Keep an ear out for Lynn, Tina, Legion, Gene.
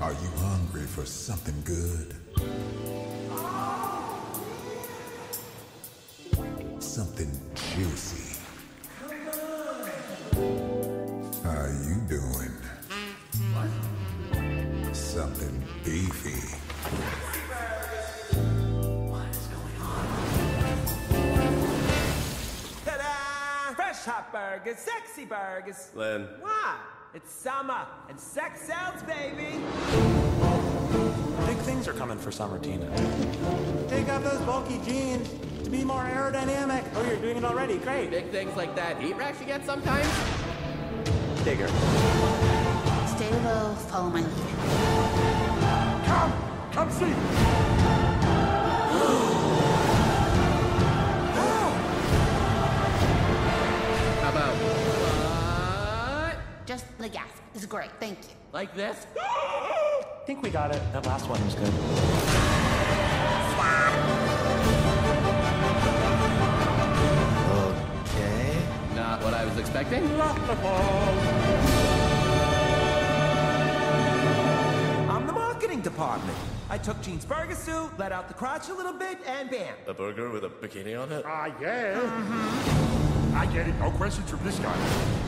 Are you hungry for something good? Something juicy. How you doing? What? Something beefy. What is going on? Ta-da! Fresh hot burgers, sexy burgers. Lynn. Why? It's summer, and sex sells, baby! Big things are coming for summer, Tina. Take off those bulky jeans to be more aerodynamic. Oh, you're doing it already, great. Big things like that heat rash you get sometimes? Bigger. Stay low, follow my lead. Come see! How about? Just the gas is great, thank you. Like this? I think we got it. That last one was good. Okay. Not what I was expecting. I'm the marketing department. I took Gene's burger suit, let out the crotch a little bit, and bam. A burger with a bikini on it? Ah, yeah. Mm-hmm. I get it. No questions from this guy.